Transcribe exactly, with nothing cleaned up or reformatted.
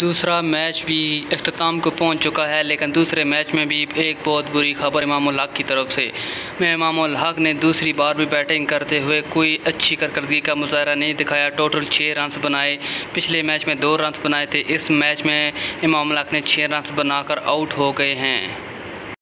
दूसरा मैच भी अख्ताम को पहुंच चुका है, लेकिन दूसरे मैच में भी एक बहुत बुरी खबर इमामुल हक की तरफ से। मैं इमामुल हक ने दूसरी बार भी बैटिंग करते हुए कोई अच्छी कारकर्दगी का मुजाहरा नहीं दिखाया। टोटल छः रन्स बनाए, पिछले मैच में दो रन्स बनाए थे, इस मैच में इमामुल हक ने छः रन्स बनाकर आउट हो गए हैं।